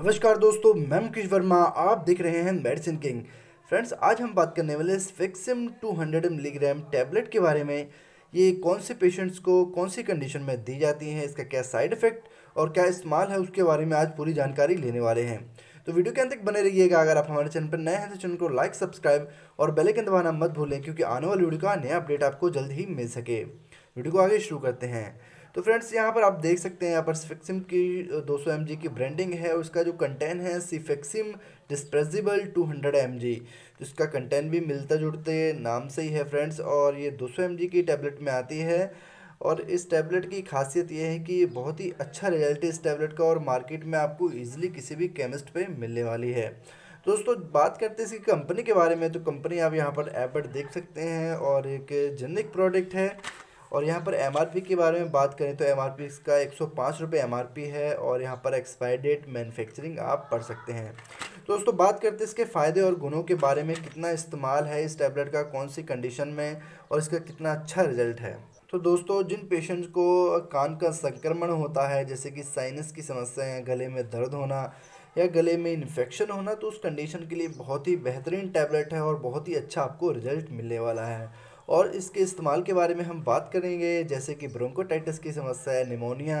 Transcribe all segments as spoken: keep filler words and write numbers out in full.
नमस्कार दोस्तों, मैं कृष वर्मा, आप देख रहे हैं मेडिसिन किंग। फ्रेंड्स, आज हम बात करने वाले सेफिक्सिम दो सौ मिलीग्राम टैबलेट के बारे में। ये कौन से पेशेंट्स को कौन सी कंडीशन में दी जाती है, इसका क्या साइड इफेक्ट और क्या इस्तेमाल है, उसके बारे में आज पूरी जानकारी लेने वाले हैं। तो वीडियो के अंत तक बने रहिएगा। अगर आप हमारे चैनल पर नए हैं तो चैनल को लाइक, सब्सक्राइब और बेल आइकन दबाना मत भूलें, क्योंकि आने वाली वीडियो का नया अपडेट आपको जल्द ही मिल सके। वीडियो को आगे शुरू करते हैं। तो फ्रेंड्स, यहाँ पर आप देख सकते हैं, यहाँ पर सेफिक्सिम की दो सौ एम जी की ब्रांडिंग है। उसका जो कंटेंट है सेफिक्सिम डिस्प्रेसिबल दो सौ एम जी, तो इसका कंटेंट भी मिलता जुलते नाम से ही है फ्रेंड्स। और ये दो सौ एम जी की टैबलेट में आती है और इस टैबलेट की खासियत ये है कि बहुत ही अच्छा रिजल्ट है इस टैबलेट का और मार्केट में आपको ईजिली किसी भी केमिस्ट पे मिलने वाली है। दोस्तों, बात करते हैं इसकी कंपनी के बारे में। तो कंपनी आप यहाँ पर एबर्ट देख सकते हैं और एक जेनेरिक प्रोडक्ट है। और यहाँ पर एमआरपी के बारे में बात करें तो एमआरपी इसका एक सौ पाँच रुपये एमआरपी है और यहाँ पर एक्सपायरी डेट, मैन्युफैक्चरिंग आप पढ़ सकते हैं। दोस्तों, बात करते हैं इसके फ़ायदे और गुणों के बारे में। कितना इस्तेमाल है इस टैबलेट का, कौन सी कंडीशन में, और इसका कितना अच्छा रिजल्ट है। तो दोस्तों, जिन पेशेंट्स को कान का संक्रमण होता है, जैसे कि साइनस की समस्याएँ, गले में दर्द होना या गले में इन्फेक्शन होना, तो उस कंडीशन के लिए बहुत ही बेहतरीन टैबलेट है और बहुत ही अच्छा आपको रिजल्ट मिलने वाला है। और इसके इस्तेमाल के बारे में हम बात करेंगे, जैसे कि ब्रोंकोटाइटिस की समस्या है, निमोनिया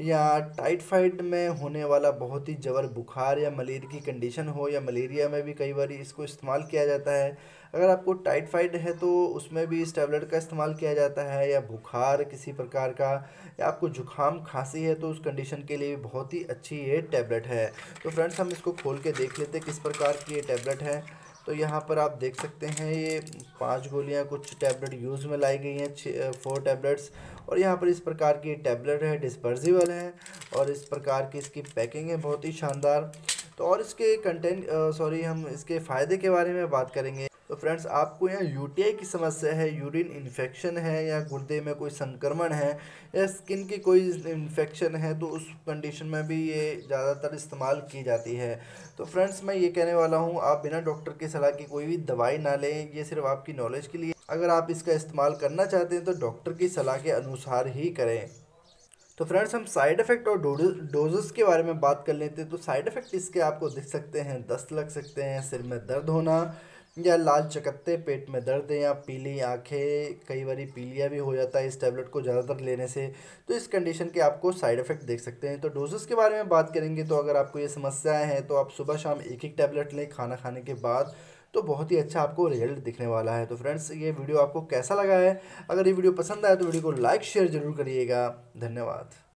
या टाइफाइड में होने वाला बहुत ही जबर बुखार या मलेरिया की कंडीशन हो, या मलेरिया में भी कई बार इसको इस्तेमाल किया जाता है। अगर आपको टाइफाइड है तो उसमें भी इस टैबलेट का इस्तेमाल किया जाता है, या बुखार किसी प्रकार का, या आपको जुखाम खांसी है तो उस कंडीशन के लिए भी बहुत ही अच्छी ये टैबलेट है। तो फ्रेंड्स, हम इसको खोल के देख लेते हैं किस प्रकार की ये टैबलेट है। तो यहाँ पर आप देख सकते हैं, ये पांच गोलियाँ कुछ टैबलेट यूज़ में लाई गई हैं, छः फोर टैबलेट्स। और यहाँ पर इस प्रकार की टैबलेट है, डिस्पर्सिबल है और इस प्रकार की इसकी पैकिंग है, बहुत ही शानदार। तो और इसके कंटेंट सॉरी हम इसके फ़ायदे के बारे में बात करेंगे। तो फ्रेंड्स, आपको यहाँ यूटीआई की समस्या है, यूरिन इन्फेक्शन है, या गुर्दे में कोई संक्रमण है, या स्किन की कोई इन्फेक्शन है, तो उस कंडीशन में भी ये ज़्यादातर इस्तेमाल की जाती है। तो फ्रेंड्स, मैं ये कहने वाला हूँ, आप बिना डॉक्टर की सलाह की कोई भी दवाई ना लें। ये सिर्फ आपकी नॉलेज के लिए, अगर आप इसका इस्तेमाल करना चाहते हैं तो डॉक्टर की सलाह के अनुसार ही करें। तो फ्रेंड्स, हम साइड इफ़ेक्ट और डोजेस के बारे में बात कर लेते हैं। तो साइड इफ़ेक्ट इसके आपको दिख सकते हैं, दस्त लग सकते हैं, सिर में दर्द होना, या लाल चकत्ते, पेट में दर्द, या पीली आँखें, कई बार पीलिया भी हो जाता है इस टैबलेट को ज़्यादातर लेने से। तो इस कंडीशन के आपको साइड इफ़ेक्ट देख सकते हैं। तो डोजेस के बारे में बात करेंगे तो अगर आपको ये समस्याएं हैं तो आप सुबह शाम एक एक टैबलेट लें खाना खाने के बाद, तो बहुत ही अच्छा आपको रिजल्ट दिखने वाला है। तो फ्रेंड्स, ये वीडियो आपको कैसा लगा है? अगर ये वीडियो पसंद आया तो वीडियो को लाइक शेयर ज़रूर करिएगा। धन्यवाद।